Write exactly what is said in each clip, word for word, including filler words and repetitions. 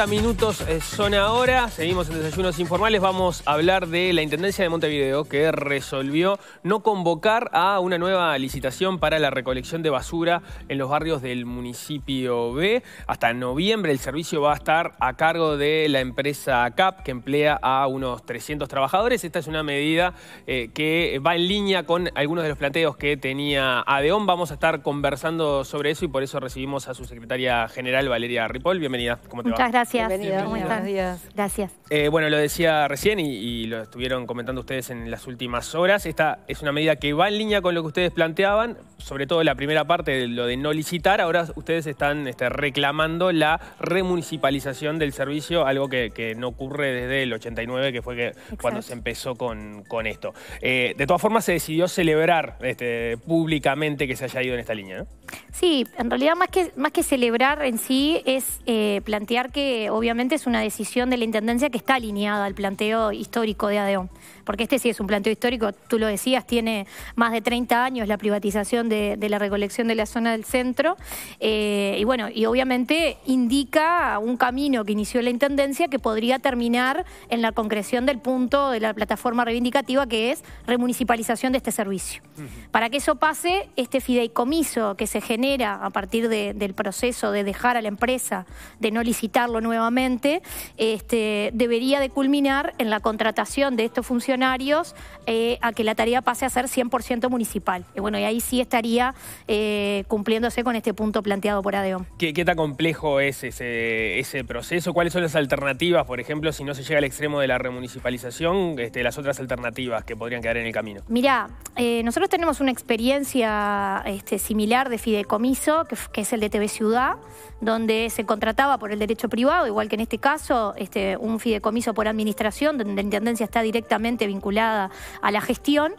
cuarenta minutos son ahora, seguimos en Desayunos Informales, vamos a hablar de la Intendencia de Montevideo que resolvió no convocar a una nueva licitación para la recolección de basura en los barrios del Municipio B. Hasta noviembre el servicio va a estar a cargo de la empresa C A P que emplea a unos trescientos trabajadores. Esta es una medida eh, que va en línea con algunos de los planteos que tenía ADEOM. Vamos a estar conversando sobre eso y por eso recibimos a su secretaria general Valeria Ripoll. Bienvenida. ¿Cómo te va? Muchas gracias. Bienvenido. Muy buenos días. Gracias. Eh, bueno, lo decía recién y, y lo estuvieron comentando ustedes en las últimas horas. Esta es una medida que va en línea con lo que ustedes planteaban, sobre todo la primera parte de lo de no licitar. Ahora ustedes están este, reclamando la remunicipalización del servicio, algo que, que no ocurre desde el ochenta y nueve, que fue que cuando se empezó con, con esto. Eh, de todas formas, se decidió celebrar este, públicamente que se haya ido en esta línea, ¿no? Sí, en realidad más que, más que celebrar en sí es eh, plantear que obviamente es una decisión de la Intendencia que está alineada al planteo histórico de ADEOM, porque este sí es un planteo histórico, tú lo decías, tiene más de treinta años la privatización de, de la recolección de la zona del centro eh, y bueno, y obviamente indica un camino que inició la Intendencia que podría terminar en la concreción del punto de la plataforma reivindicativa que es remunicipalización de este servicio. Uh-huh. Para que eso pase, este fideicomiso que se genera a partir de, del proceso de dejar a la empresa, de no licitarlo nuevamente, este, debería de culminar en la contratación de estos funcionarios eh, a que la tarea pase a ser cien por ciento municipal. Y bueno, y ahí sí estaría eh, cumpliéndose con este punto planteado por ADEOM. ¿Qué, qué tan complejo es ese, ese proceso? ¿Cuáles son las alternativas, por ejemplo, si no se llega al extremo de la remunicipalización, este, las otras alternativas que podrían quedar en el camino? Mirá, eh, nosotros tenemos una experiencia este, similar de fideicomiso, que, que es el de T V Ciudad, donde se contrataba por el derecho privado, igual que en este caso, este, un fideicomiso por administración, donde la Intendencia está directamente vinculada a la gestión.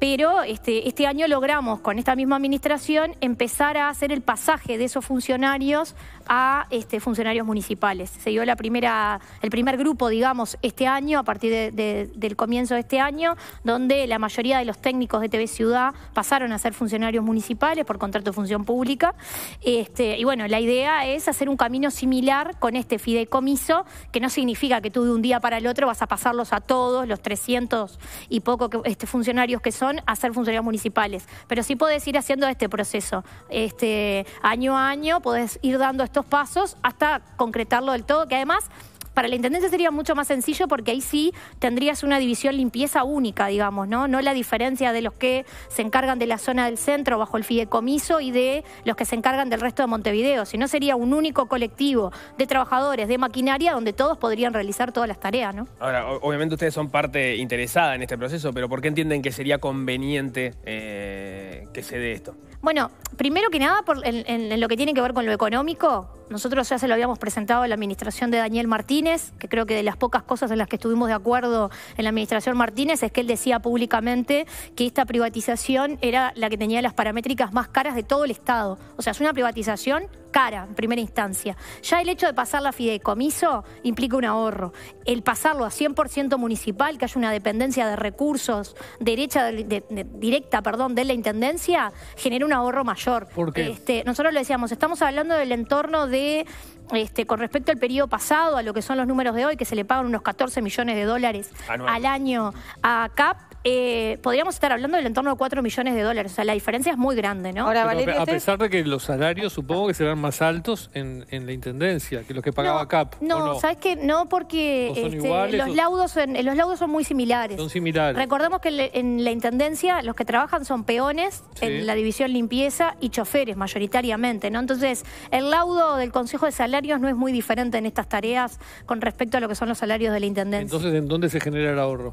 Pero este, este año logramos con esta misma administración empezar a hacer el pasaje de esos funcionarios a este, funcionarios municipales. Se dio la primera, el primer grupo, digamos, este año, a partir de, de, del comienzo de este año, donde la mayoría de los técnicos de T V Ciudad pasaron a ser funcionarios municipales por contrato de función pública. Este, y bueno, la idea es hacer un camino similar con este fideicomiso, que no significa que tú de un día para el otro vas a pasarlos a todos, los trescientos y poco que, este, funcionarios que son, a ser funcionarios municipales, pero sí podés ir haciendo este proceso, este, año a año podés ir dando estos pasos hasta concretarlo del todo, que además para la Intendencia sería mucho más sencillo porque ahí sí tendrías una división limpieza única, digamos, ¿no? No la diferencia de los que se encargan de la zona del centro bajo el fideicomiso y de los que se encargan del resto de Montevideo, sino sería un único colectivo de trabajadores, de maquinaria, donde todos podrían realizar todas las tareas, ¿no? Ahora, obviamente ustedes son parte interesada en este proceso, pero ¿por qué entienden que sería conveniente eh, que se dé esto? Bueno, primero que nada, por, en, en, en lo que tiene que ver con lo económico, nosotros ya se lo habíamos presentado a la administración de Daniel Martínez, que creo que de las pocas cosas en las que estuvimos de acuerdo en la administración Martínez es que él decía públicamente que esta privatización era la que tenía las paramétricas más caras de todo el Estado. O sea, es una privatización cara en primera instancia. Ya el hecho de pasarla a fideicomiso implica un ahorro. El pasarlo a cien por ciento municipal, que haya una dependencia de recursos derecha, de, de, de, directa perdón, de la Intendencia, genera un ahorro mayor. ¿Por qué? Este, nosotros lo decíamos, estamos hablando del entorno de... Este, con respecto al periodo pasado, a lo que son los números de hoy, que se le pagan unos catorce millones de dólares anual al año a C A P, eh, podríamos estar hablando del entorno de cuatro millones de dólares. O sea, la diferencia es muy grande, ¿no? Ahora, Valeria, a pesar de que los salarios supongo que serán más altos en, en la Intendencia que los que pagaba no, C A P. No, no, ¿sabes qué? No, porque ¿No este, iguales, los, o... laudos son, los laudos son muy similares. Son similares. Recordemos que le, en la Intendencia los que trabajan son peones, sí, en la división limpieza y choferes mayoritariamente, ¿no? Entonces, el laudo del Consejo de Salario no es muy diferente en estas tareas con respecto a lo que son los salarios de la Intendencia. Entonces, ¿en dónde se genera el ahorro?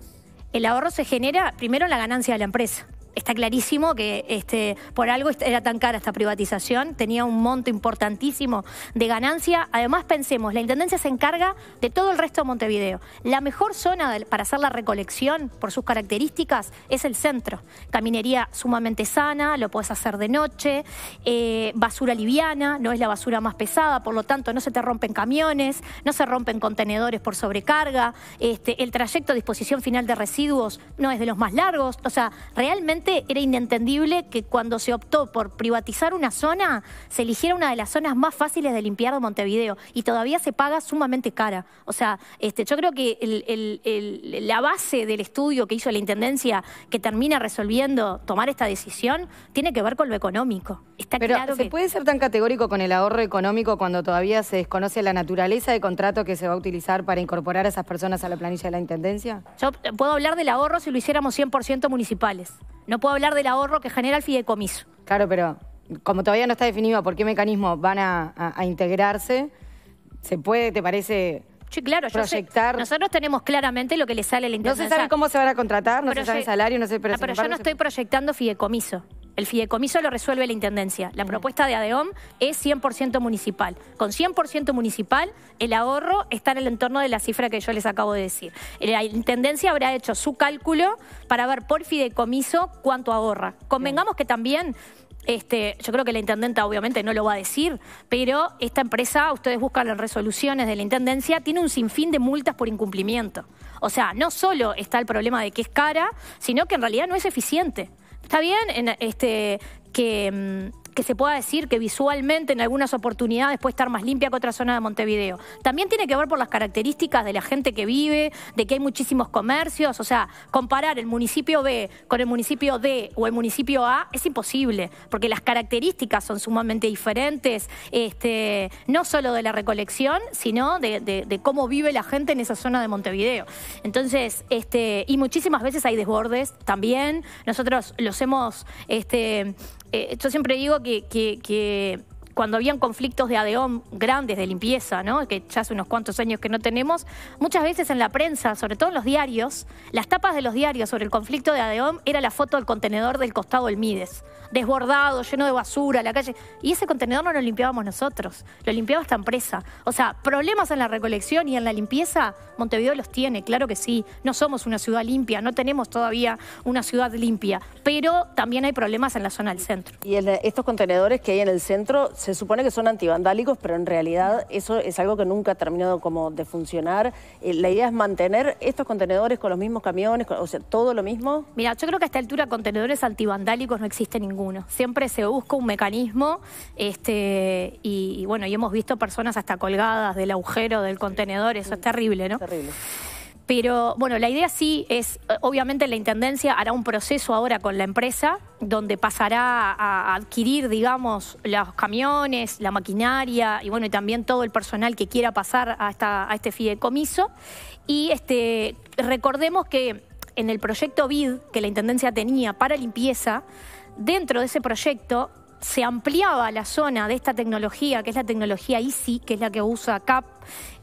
El ahorro se genera primero en la ganancia de la empresa. Está clarísimo que este, por algo era tan cara esta privatización, tenía un monto importantísimo de ganancia. Además, pensemos, la Intendencia se encarga de todo el resto de Montevideo. La mejor zona de, para hacer la recolección, por sus características, es el centro. Caminería sumamente sana, lo podés hacer de noche, eh, basura liviana, no es la basura más pesada, por lo tanto no se te rompen camiones, no se rompen contenedores por sobrecarga, este, el trayecto a disposición final de residuos no es de los más largos, o sea, realmente realmente era inentendible que cuando se optó por privatizar una zona, se eligiera una de las zonas más fáciles de limpiar de Montevideo y todavía se paga sumamente cara. O sea, este, yo creo que el, el, el, la base del estudio que hizo la Intendencia, que termina resolviendo tomar esta decisión, tiene que ver con lo económico. Está Pero claro ¿se que... puede ser tan categórico con el ahorro económico cuando todavía se desconoce la naturaleza de contrato que se va a utilizar para incorporar a esas personas a la planilla de la Intendencia? Yo puedo hablar del ahorro si lo hiciéramos cien por ciento municipales. No puedo hablar del ahorro que genera el fideicomiso. Claro, pero como todavía no está definido por qué mecanismos van a, a, a integrarse, ¿se puede, te parece...? Sí, claro, proyectar... yo sé, nosotros tenemos claramente lo que le sale a la Intendencia. No se sabe cómo se van a contratar, no Proye... se sabe el salario, no se... Pero, ah, pero yo no se... estoy proyectando fideicomiso. El fideicomiso lo resuelve la Intendencia. La propuesta de ADEOM es cien por ciento municipal. Con cien por ciento municipal, el ahorro está en el entorno de la cifra que yo les acabo de decir. La Intendencia habrá hecho su cálculo para ver por fideicomiso cuánto ahorra. Convengamos que también... Este, yo creo que la intendenta obviamente no lo va a decir, pero esta empresa, ustedes buscan las resoluciones de la Intendencia, tiene un sinfín de multas por incumplimiento. O sea, no solo está el problema de que es cara, sino que en realidad no es eficiente. Está bien en, este, que... Mmm, que se pueda decir que visualmente en algunas oportunidades puede estar más limpia que otra zona de Montevideo. También tiene que ver por las características de la gente que vive, de que hay muchísimos comercios. O sea, comparar el municipio B con el municipio D o el municipio A es imposible, porque las características son sumamente diferentes, este, no solo de la recolección, sino de, de, de cómo vive la gente en esa zona de Montevideo. Entonces, este, y muchísimas veces hay desbordes también. Nosotros los hemos... Este, Eh, yo siempre digo que, que, que cuando habían conflictos de ADEOM grandes de limpieza, ¿no? Que ya hace unos cuantos años que no tenemos, muchas veces en la prensa, sobre todo en los diarios, las tapas de los diarios sobre el conflicto de ADEOM era la foto del contenedor del costado del Mides, desbordado, lleno de basura, la calle. Y ese contenedor no lo limpiábamos nosotros, lo limpiaba esta empresa. O sea, problemas en la recolección y en la limpieza, Montevideo los tiene, claro que sí. No somos una ciudad limpia, no tenemos todavía una ciudad limpia, pero también hay problemas en la zona del centro. Y en estos contenedores que hay en el centro, se supone que son antivandálicos, pero en realidad eso es algo que nunca ha terminado como de funcionar. La idea es mantener estos contenedores con los mismos camiones, con, o sea, todo lo mismo. Mira, yo creo que a esta altura contenedores antivandálicos no existe ninguno. Uno. Siempre se busca un mecanismo este, y, y bueno, y hemos visto personas hasta colgadas del agujero del contenedor, eso es terrible, ¿no? Terrible. Pero bueno, la idea sí es, obviamente la Intendencia hará un proceso ahora con la empresa donde pasará a adquirir, digamos, los camiones, la maquinaria y bueno, y también todo el personal que quiera pasar a, esta, a este fideicomiso. Y este, recordemos que en el proyecto B I D que la Intendencia tenía para limpieza, dentro de ese proyecto se ampliaba la zona de esta tecnología, que es la tecnología I C I, que es la que usa C A P,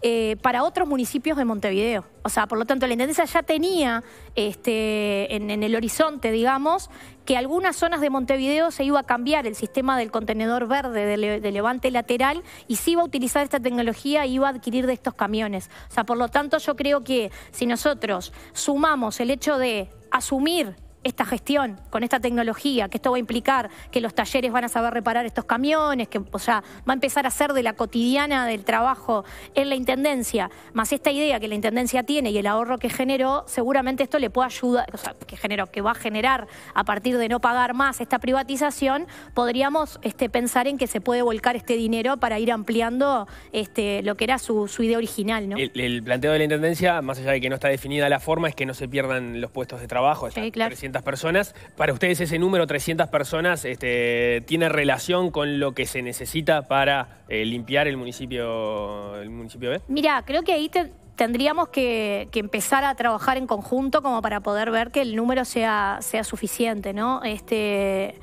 eh, para otros municipios de Montevideo. O sea, por lo tanto, la Intendencia ya tenía este, en, en el horizonte, digamos, que algunas zonas de Montevideo se iba a cambiar el sistema del contenedor verde de, le, de levante lateral y se iba a utilizar esta tecnología e iba a adquirir de estos camiones. O sea, por lo tanto, yo creo que si nosotros sumamos el hecho de asumir esta gestión, con esta tecnología, que esto va a implicar que los talleres van a saber reparar estos camiones, que o sea, va a empezar a ser de la cotidiana del trabajo en la Intendencia, más esta idea que la Intendencia tiene y el ahorro que generó, seguramente esto le puede ayudar, o sea, que generó, que va a generar a partir de no pagar más esta privatización, podríamos este, pensar en que se puede volcar este dinero para ir ampliando este, lo que era su, su idea original, ¿no? El, el planteo de la Intendencia, más allá de que no está definida la forma, es que no se pierdan los puestos de trabajo. Sí, claro. personas. Para ustedes ese número, trescientas personas, este, ¿tiene relación con lo que se necesita para eh, limpiar el municipio, el municipio B? Mirá, creo que ahí te, tendríamos que, que empezar a trabajar en conjunto como para poder ver que el número sea, sea suficiente, ¿no? Este...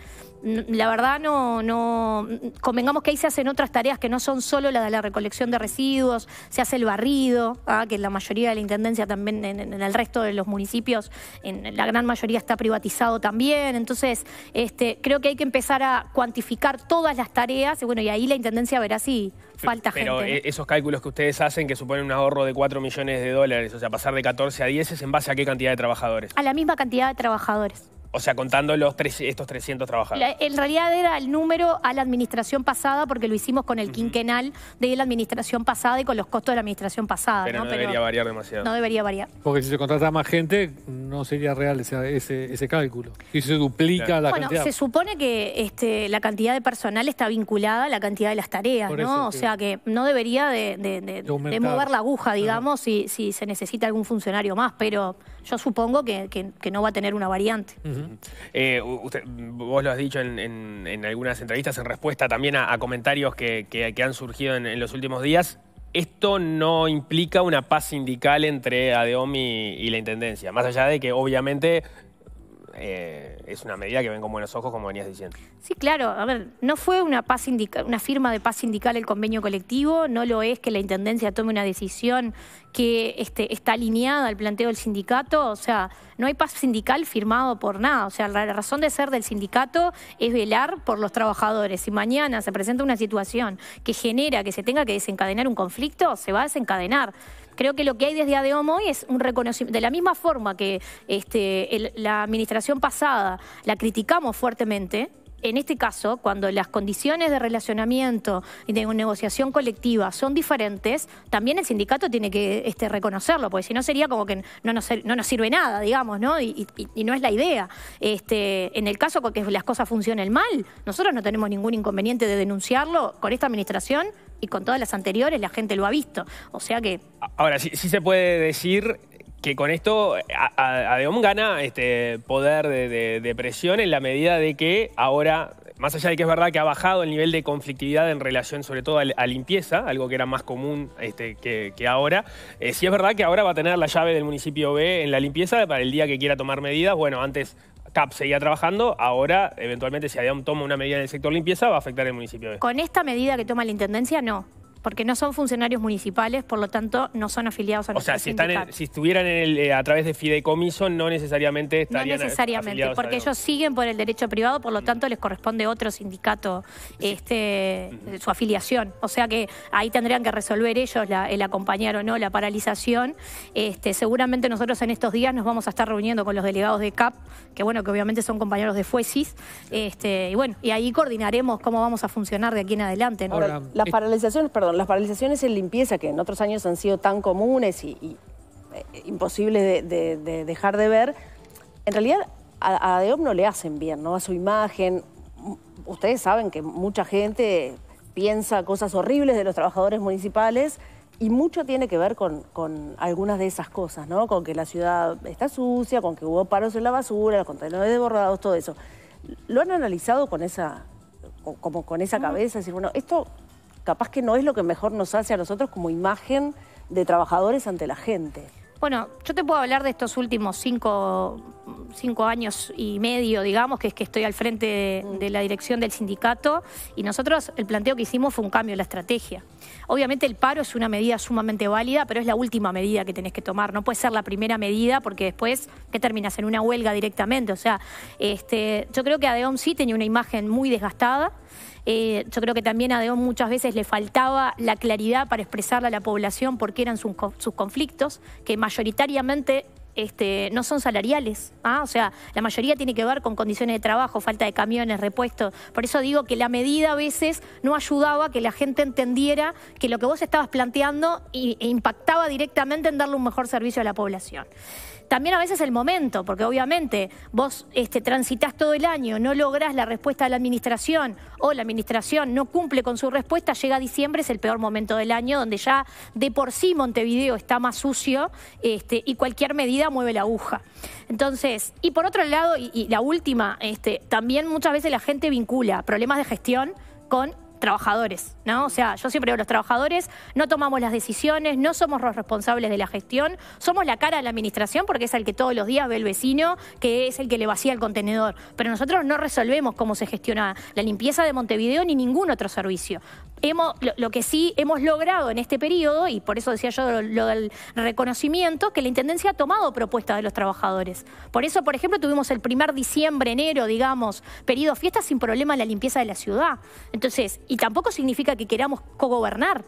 La verdad, no, no convengamos que ahí se hacen otras tareas que no son solo la de la recolección de residuos, se hace el barrido, ¿ah? Que la mayoría de la Intendencia también, en, en el resto de los municipios, en la gran mayoría está privatizado también. Entonces, este, creo que hay que empezar a cuantificar todas las tareas y bueno, y ahí la Intendencia verá si falta Pero gente. Pero esos cálculos que ustedes hacen que suponen un ahorro de cuatro millones de dólares, o sea, pasar de catorce a diez, ¿es en base a qué cantidad de trabajadores? A la misma cantidad de trabajadores. O sea, contando los tres, estos trescientos trabajadores. La, en realidad era el número a la administración pasada, porque lo hicimos con el uh-huh. quinquenal de la administración pasada y con los costos de la administración pasada. Pero no, no debería Pero variar demasiado. No debería variar. Porque si se contrata más gente, no sería real ese, ese, ese cálculo. Y se duplica claro. la bueno, cantidad. Bueno, se supone que este, la cantidad de personal está vinculada a la cantidad de las tareas, Por ¿no? O que... sea, que no debería de, de, de, de, de mover la aguja, digamos, ah. si, si se necesita algún funcionario más. Pero yo supongo que, que, que no va a tener una variante. Uh-huh. Eh, usted, vos lo has dicho en, en, en algunas entrevistas en respuesta también a, a comentarios que, que, que han surgido en, en los últimos días. Esto no implica una paz sindical entre ADEOM y, y la Intendencia, más allá de que obviamente eh, es una medida que ven con buenos ojos, como venías diciendo. Sí, claro. A ver, no fue una, paz sindical, una firma de paz sindical el convenio colectivo, no lo es que la Intendencia tome una decisión que este, está alineada al planteo del sindicato. O sea, no hay paz sindical firmado por nada. O sea, la razón de ser del sindicato es velar por los trabajadores. Si mañana se presenta una situación que genera que se tenga que desencadenar un conflicto, se va a desencadenar. Creo que lo que hay desde ADEOM hoy es un reconocimiento. De la misma forma que este, el, la administración pasada la criticamos fuertemente, en este caso, cuando las condiciones de relacionamiento y de negociación colectiva son diferentes, también el sindicato tiene que este, reconocerlo, porque si no sería como que no nos, no nos sirve nada, digamos, ¿no? Y, y, y no es la idea. Este, en el caso que las cosas funcionen mal, nosotros no tenemos ningún inconveniente de denunciarlo con esta administración y con todas las anteriores, la gente lo ha visto. O sea que... Ahora, sí, sí se puede decir... que con esto ADEOM gana este poder de, de, de presión en la medida de que ahora, más allá de que es verdad que ha bajado el nivel de conflictividad en relación sobre todo a, a limpieza, algo que era más común este, que, que ahora, eh, sí es verdad que ahora va a tener la llave del municipio B en la limpieza para el día que quiera tomar medidas. Bueno, antes C A P seguía trabajando, ahora eventualmente si ADEOM toma una medida en el sector limpieza va a afectar el municipio B. Con esta medida que toma la Intendencia, no. Porque no son funcionarios municipales, por lo tanto, no son afiliados a nuestro sindicato. O sea, si, están en, si estuvieran en el, eh, a través de fideicomiso, no necesariamente estarían afiliados. No necesariamente, porque ellos siguen por el derecho privado, por lo tanto, les corresponde otro sindicato este, uh-huh. su afiliación. O sea que ahí tendrían que resolver ellos la, el acompañar o no la paralización. Este, seguramente nosotros en estos días nos vamos a estar reuniendo con los delegados de C A P, que bueno, que obviamente son compañeros de FUESIS. Este, y bueno, y ahí coordinaremos cómo vamos a funcionar de aquí en adelante. ¿No? Ahora, las paralizaciones, perdón. Las paralizaciones en limpieza, que en otros años han sido tan comunes y, y eh, imposibles de, de, de dejar de ver, en realidad a, a ADEOM no le hacen bien, ¿no? A su imagen. Ustedes saben que mucha gente piensa cosas horribles de los trabajadores municipales y mucho tiene que ver con, con algunas de esas cosas, ¿no? Con que la ciudad está sucia, con que hubo paros en la basura, los contenedores desbordados, todo eso. ¿Lo han analizado con esa, como con esa cabeza? Decir, bueno, esto... capaz que no es lo que mejor nos hace a nosotros como imagen de trabajadores ante la gente. Bueno, yo te puedo hablar de estos últimos cinco, cinco años y medio, digamos, que es que estoy al frente de, de la dirección del sindicato y nosotros el planteo que hicimos fue un cambio en la estrategia. Obviamente el paro es una medida sumamente válida, pero es la última medida que tenés que tomar. No puede ser la primera medida porque después, ¿qué terminás? En una huelga directamente. O sea, este, yo creo que ADEOM sí tenía una imagen muy desgastada. Eh, yo creo que también a ADEOM muchas veces le faltaba la claridad para expresarle a la población por qué eran sus, sus conflictos, que mayoritariamente este, no son salariales. ¿Ah? O sea, la mayoría tiene que ver con condiciones de trabajo, falta de camiones, repuestos. Por eso digo que la medida a veces no ayudaba a que la gente entendiera que lo que vos estabas planteando e impactaba directamente en darle un mejor servicio a la población. También a veces el momento, porque obviamente vos este, transitás todo el año, no lográs la respuesta de la administración o la administración no cumple con su respuesta, llega diciembre, es el peor momento del año, donde ya de por sí Montevideo está más sucio este, y cualquier medida mueve la aguja. Entonces, y por otro lado, y, y la última, este, también muchas veces la gente vincula problemas de gestión con... trabajadores, ¿no? O sea, yo siempre digo, los trabajadores no tomamos las decisiones, no somos los responsables de la gestión, somos la cara de la administración porque es el que todos los días ve el vecino, que es el que le vacía el contenedor. Pero nosotros no resolvemos cómo se gestiona la limpieza de Montevideo ni ningún otro servicio. Hemos, lo, lo que sí hemos logrado en este periodo, y por eso decía yo lo, lo del reconocimiento, que la Intendencia ha tomado propuestas de los trabajadores. Por eso, por ejemplo, tuvimos el primer diciembre, enero, digamos, periodo fiesta sin problema en la limpieza de la ciudad. Entonces, y tampoco significa que queramos cogobernar.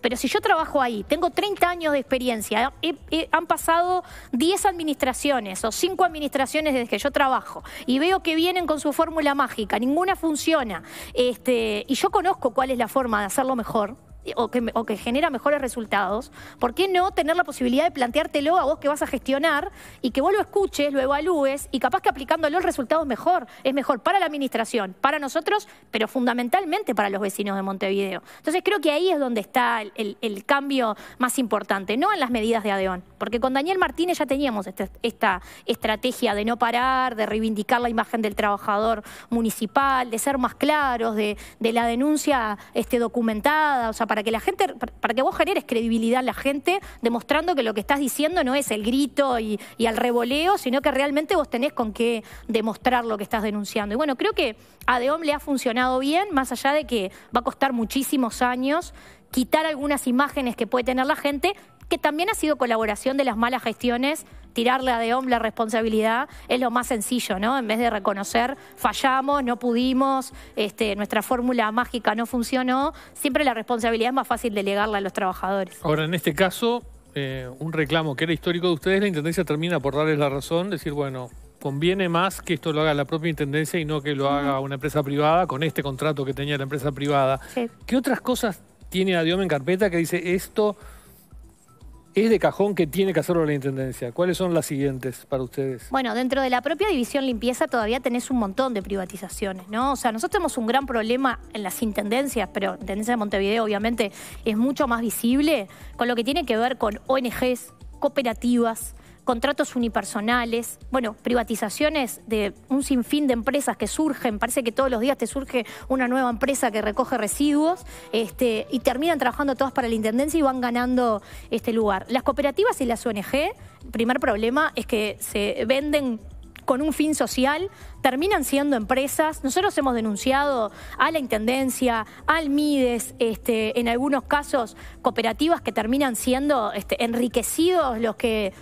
Pero si yo trabajo ahí, tengo treinta años de experiencia, he, he, han pasado diez administraciones o cinco administraciones desde que yo trabajo y veo que vienen con su fórmula mágica, ninguna funciona, este, y yo conozco cuál es la forma de hacerlo mejor, o que, o que genera mejores resultados, ¿por qué no tener la posibilidad de planteártelo a vos que vas a gestionar y que vos lo escuches, lo evalúes y capaz que aplicándolo el resultado es mejor? Es mejor para la administración, para nosotros, pero fundamentalmente para los vecinos de Montevideo. Entonces creo que ahí es donde está el, el, el cambio más importante, no en las medidas de ADEOM, porque con Daniel Martínez ya teníamos este, esta estrategia de no parar, de reivindicar la imagen del trabajador municipal, de ser más claros, de, de la denuncia este, documentada, o sea, para Para que la gente, para que vos generes credibilidad a la gente, demostrando que lo que estás diciendo no es el grito y, y al revoleo, sino que realmente vos tenés con qué demostrar lo que estás denunciando. Y bueno, creo que a ADEOM le ha funcionado bien, más allá de que va a costar muchísimos años quitar algunas imágenes que puede tener la gente, que también ha sido colaboración de las malas gestiones. Tirarle a ADEOM la responsabilidad es lo más sencillo, ¿no? En vez de reconocer, fallamos, no pudimos, este, nuestra fórmula mágica no funcionó, siempre la responsabilidad es más fácil delegarla a los trabajadores. Ahora, en este caso, eh, un reclamo que era histórico de ustedes, la Intendencia termina por darles la razón, decir, bueno, conviene más que esto lo haga la propia Intendencia y no que lo haga una empresa privada con este contrato que tenía la empresa privada. Sí. ¿Qué otras cosas tiene ADEOM en carpeta que dice esto... es de cajón que tiene que hacerlo la Intendencia? ¿Cuáles son las siguientes para ustedes? Bueno, dentro de la propia división limpieza todavía tenés un montón de privatizaciones, ¿no? O sea, nosotros tenemos un gran problema en las intendencias, pero la Intendencia de Montevideo obviamente es mucho más visible, con lo que tiene que ver con O N Ges, cooperativas, contratos unipersonales, bueno, privatizaciones de un sinfín de empresas que surgen, parece que todos los días te surge una nueva empresa que recoge residuos, este, y terminan trabajando todas para la Intendencia y van ganando este lugar. Las cooperativas y las O N G, el primer problema es que se venden con un fin social, terminan siendo empresas. Nosotros hemos denunciado a la Intendencia, al Mides, este, en algunos casos cooperativas que terminan siendo este, enriquecidos los que...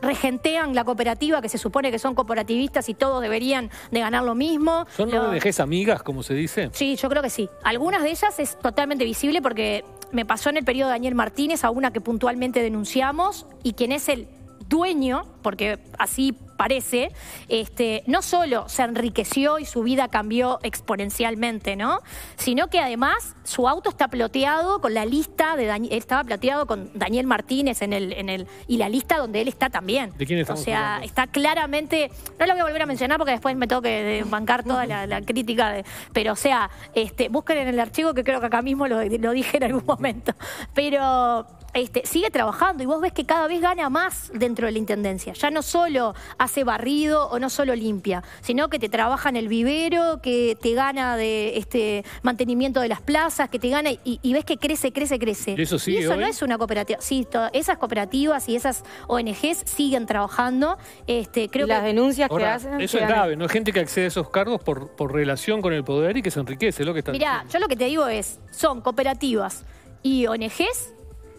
regentean la cooperativa, que se supone que son cooperativistas y todos deberían de ganar lo mismo. ¿Son no O N Ges amigas, como se dice? Sí, yo creo que sí. Algunas de ellas es totalmente visible porque me pasó en el periodo de Daniel Martínez a una que puntualmente denunciamos y quien es el dueño, porque así parece, este, no solo se enriqueció y su vida cambió exponencialmente, ¿no? Sino que además su auto está ploteado con la lista de Daniel, estaba ploteado con Daniel Martínez en el, en el y la lista donde él está también. ¿De quién estamos? O sea, hablando? Está claramente, no lo voy a volver a mencionar porque después me tengo que bancar toda la, la crítica, de, pero o sea, este, busquen en el archivo que creo que acá mismo lo, lo dije en algún momento, pero... Este, sigue trabajando y vos ves que cada vez gana más dentro de la Intendencia. Ya no solo hace barrido o no solo limpia, sino que te trabaja en el vivero, que te gana de este mantenimiento de las plazas, que te gana y, y ves que crece, crece, crece. Y eso, sigue y eso no es una cooperativa. Sí, todas esas cooperativas y esas O N Ges siguen trabajando. Este, creo las que... denuncias ahora, que hacen... Eso que es grave, ¿no? Hay gente que accede a esos cargos por, por relación con el poder y que se enriquece. Lo que está Mirá, diciendo. Yo lo que te digo es, son cooperativas y O N Ges...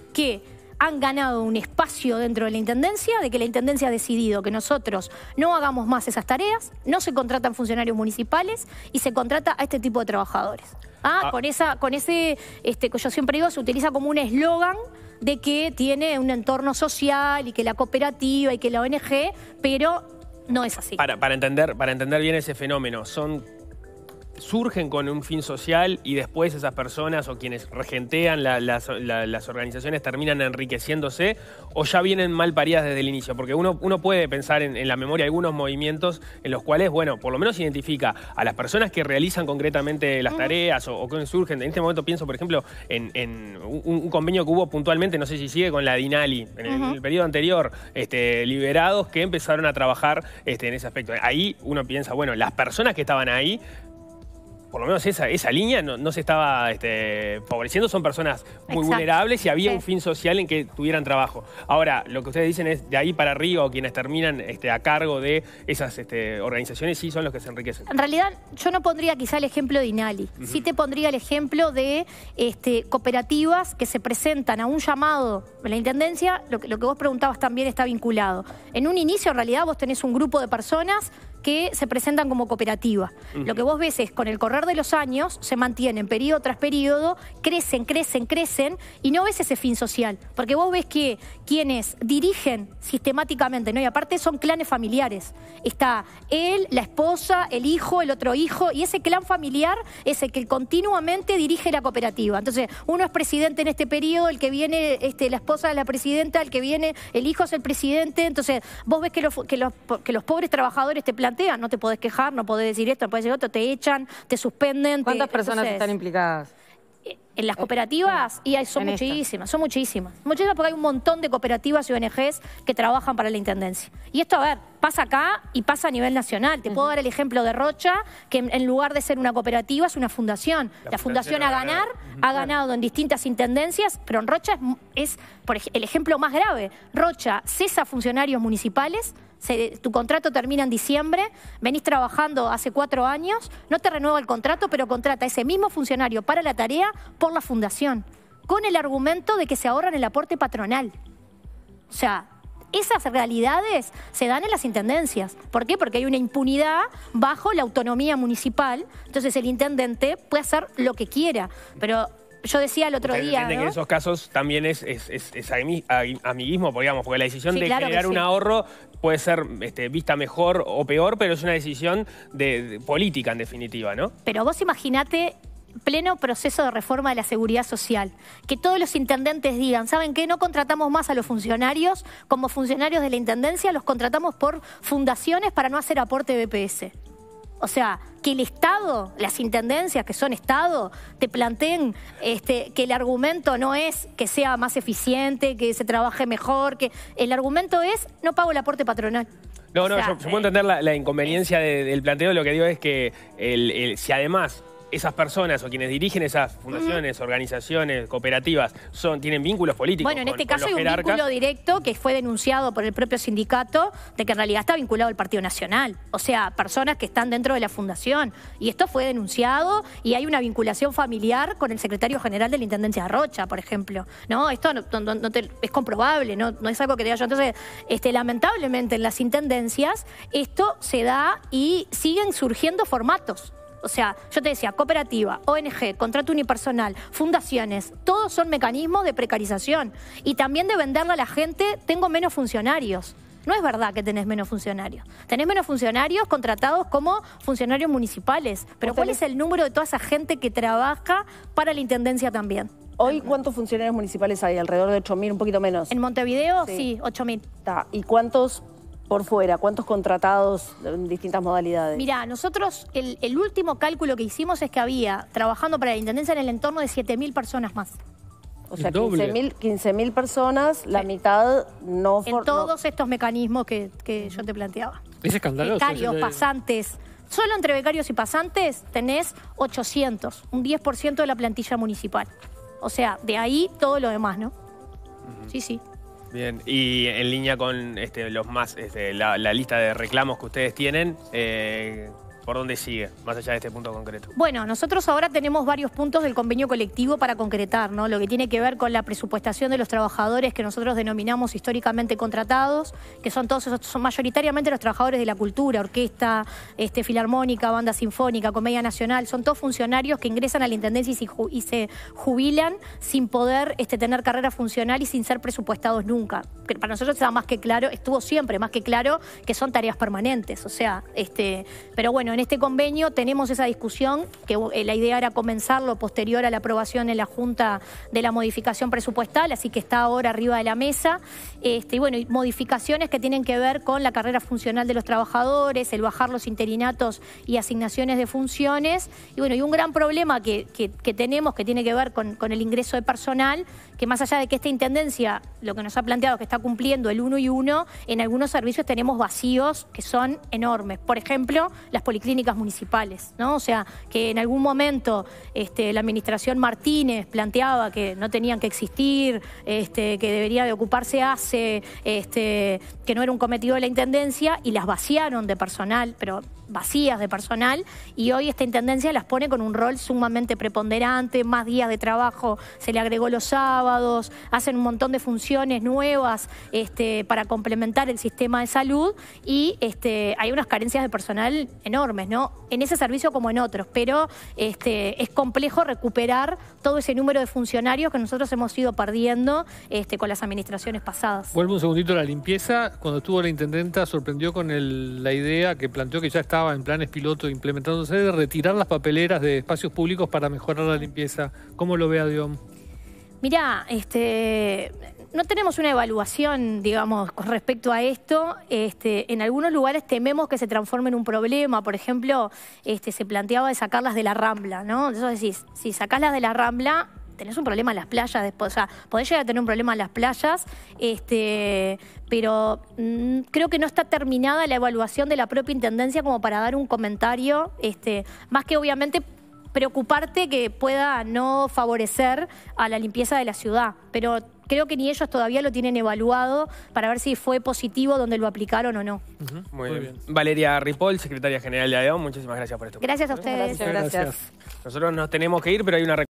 que han ganado un espacio dentro de la Intendencia, de que la Intendencia ha decidido que nosotros no hagamos más esas tareas, no se contratan funcionarios municipales y se contrata a este tipo de trabajadores. Ah, ah. Con, esa, con ese, este, que yo siempre digo, se utiliza como un eslogan de que tiene un entorno social y que la cooperativa y que la O N G, pero no es así. Para, para, entender, para entender bien ese fenómeno, son... surgen con un fin social y después esas personas o quienes regentean la, la, la, las organizaciones terminan enriqueciéndose o ya vienen mal paridas desde el inicio, porque uno, uno puede pensar en, en la memoria algunos movimientos en los cuales, bueno, por lo menos identifica a las personas que realizan concretamente las tareas o, o que surgen. En este momento pienso, por ejemplo, en, en un, un convenio que hubo puntualmente, no sé si sigue, con la Dinali, en el, uh-huh. el periodo anterior, este, liberados que empezaron a trabajar este, en ese aspecto. Ahí uno piensa, bueno, las personas que estaban ahí, por lo menos esa, esa línea no, no se estaba este, favoreciendo, son personas muy Exacto. vulnerables y había sí. un fin social en que tuvieran trabajo. Ahora, lo que ustedes dicen es de ahí para arriba o quienes terminan este, a cargo de esas este, organizaciones sí son los que se enriquecen. En realidad, yo no pondría quizá el ejemplo de Dinali. Uh-huh. Sí te pondría el ejemplo de este, cooperativas que se presentan a un llamado de la Intendencia. Lo que, lo que vos preguntabas también está vinculado. En un inicio, en realidad, vos tenés un grupo de personas que se presentan como cooperativa. Uh-huh. Lo que vos ves es, con el correr de los años, se mantienen periodo tras periodo, crecen, crecen, crecen, y no ves ese fin social. Porque vos ves que quienes dirigen sistemáticamente, ¿no? Y aparte son clanes familiares. Está él, la esposa, el hijo, el otro hijo, y ese clan familiar es el que continuamente dirige la cooperativa. Entonces, uno es presidente en este periodo, el que viene, este, la esposa es la presidenta, el que viene, el hijo es el presidente. Entonces, vos ves que los, que los, que los pobres trabajadores te plantean no te podés quejar, no podés decir esto, no podés decir otro, te echan, te suspenden. ¿Cuántas te, personas entonces, están implicadas? En las cooperativas, y son muchísimas, son muchísimas. Muchísimas porque hay un montón de cooperativas y O N Ges que trabajan para la Intendencia. Y esto, a ver, pasa acá y pasa a nivel nacional. Te uh-huh. puedo dar el ejemplo de Rocha, que en lugar de ser una cooperativa es una fundación. La, la fundación, fundación a ganar, ganar ha ganado en distintas intendencias, pero en Rocha es, es por ej- el ejemplo más grave. Rocha cesa funcionarios municipales. Se, tu contrato termina en diciembre, venís trabajando hace cuatro años, no te renueva el contrato, pero contrata a ese mismo funcionario para la tarea por la fundación, con el argumento de que se ahorran el aporte patronal. O sea, esas realidades se dan en las intendencias. ¿Por qué? Porque hay una impunidad bajo la autonomía municipal, entonces el intendente puede hacer lo que quiera, pero... Yo decía el otro día, ¿no? Que en esos casos también es, es, es, es amiguismo, digamos, porque la decisión sí, de claro generar sí. un ahorro puede ser este, vista mejor o peor, pero es una decisión de, de política, en definitiva, ¿no? Pero vos imaginate pleno proceso de reforma de la seguridad social, que todos los intendentes digan, ¿saben qué? No contratamos más a los funcionarios como funcionarios de la Intendencia, los contratamos por fundaciones para no hacer aporte de B P S. O sea, que el Estado, las intendencias que son Estado, te planteen este, que el argumento no es que sea más eficiente, que se trabaje mejor, que el argumento es no pago el aporte patronal. No, o no, sea, yo, yo puedo entender la, la inconveniencia de, del planteo, lo que digo es que el, el, si además... esas personas o quienes dirigen esas fundaciones, mm. organizaciones, cooperativas, son, tienen vínculos políticos. Bueno, en con, este caso hay un jerarcas. vínculo directo que fue denunciado por el propio sindicato de que en realidad está vinculado al Partido Nacional. O sea, personas que están dentro de la fundación. Y esto fue denunciado y hay una vinculación familiar con el secretario general de la Intendencia de Rocha, por ejemplo. No, esto no, no, no te, es comprobable, no, no es algo que diga yo. Entonces, este, lamentablemente en las intendencias esto se da y siguen surgiendo formatos. O sea, yo te decía, cooperativa, O N G, contrato unipersonal, fundaciones, todos son mecanismos de precarización. Y también de venderle a la gente, tengo menos funcionarios. No es verdad que tenés menos funcionarios. Tenés menos funcionarios contratados como funcionarios municipales. Pero ¿cuál es el número de toda esa gente que trabaja para la Intendencia también? Hoy, ¿cuántos funcionarios municipales hay? ¿Alrededor de ocho mil, un poquito menos? En Montevideo, sí, sí ocho mil. ¿Y cuántos... por fuera, ¿cuántos contratados en distintas modalidades? Mirá, nosotros el, el último cálculo que hicimos es que había, trabajando para la Intendencia, en el entorno de siete mil personas más. O sea, quince mil personas, la sí. mitad no... En for, todos no... estos mecanismos que, que yo te planteaba. Es escandaloso. Becarios, de... pasantes. Solo entre becarios y pasantes tenés ochocientos, un diez por ciento de la plantilla municipal. O sea, de ahí todo lo demás, ¿no? Uh-huh. Sí, sí. Bien, y en línea con este, los más este, la, la lista de reclamos que ustedes tienen, eh, ¿por dónde sigue, más allá de este punto concreto? Bueno, nosotros ahora tenemos varios puntos del convenio colectivo para concretar, ¿no? Lo que tiene que ver con la presupuestación de los trabajadores que nosotros denominamos históricamente contratados, que son todos esos, son mayoritariamente los trabajadores de la cultura, orquesta, este, filarmónica, banda sinfónica, comedia nacional, son todos funcionarios que ingresan a la Intendencia y se jubilan sin poder este, tener carrera funcional y sin ser presupuestados nunca. Pero para nosotros está más que claro, estuvo siempre más que claro que son tareas permanentes, o sea, este, pero bueno, en este convenio tenemos esa discusión, que la idea era comenzarlo posterior a la aprobación en la Junta de la modificación presupuestal, así que está ahora arriba de la mesa. Este, y bueno, modificaciones que tienen que ver con la carrera funcional de los trabajadores, el bajar los interinatos y asignaciones de funciones. Y bueno, y un gran problema que, que, que tenemos, que tiene que ver con, con el ingreso de personal, que más allá de que esta Intendencia, lo que nos ha planteado que está cumpliendo el uno y uno, en algunos servicios tenemos vacíos que son enormes. Por ejemplo, las policías clínicas municipales, ¿no? O sea, que en algún momento este, la administración Martínez planteaba que no tenían que existir, este, que debería de ocuparse A S E, este, que no era un cometido de la Intendencia, y las vaciaron de personal, pero vacías de personal, y hoy esta Intendencia las pone con un rol sumamente preponderante, más días de trabajo, se le agregó los sábados, hacen un montón de funciones nuevas este, para complementar el sistema de salud, y este, hay unas carencias de personal enormes, ¿no? En ese servicio como en otros, pero este, es complejo recuperar todo ese número de funcionarios que nosotros hemos ido perdiendo este, con las administraciones pasadas. Vuelvo un segundito a la limpieza. Cuando estuvo la intendenta sorprendió con el, la idea que planteó, que ya estaba en planes piloto implementándose, de retirar las papeleras de espacios públicos para mejorar la limpieza. ¿Cómo lo ve ADEOM? Mirá, este... no tenemos una evaluación, digamos, con respecto a esto. Este, en algunos lugares tememos que se transforme en un problema. Por ejemplo, este, se planteaba de sacarlas de la Rambla, ¿no? Entonces decís, si sacás las de la Rambla, tenés un problema en las playas después. O sea, podés llegar a tener un problema en las playas, este, pero mm, creo que no está terminada la evaluación de la propia Intendencia como para dar un comentario, este, más que obviamente preocuparte que pueda no favorecer a la limpieza de la ciudad. Pero creo que ni ellos todavía lo tienen evaluado para ver si fue positivo donde lo aplicaron o no. Uh-huh. Muy, Muy bien. bien. Valeria Ripoll, secretaria general de ADEOM, muchísimas gracias por esto. Gracias a ustedes. Gracias, gracias. gracias. Nosotros nos tenemos que ir, pero hay una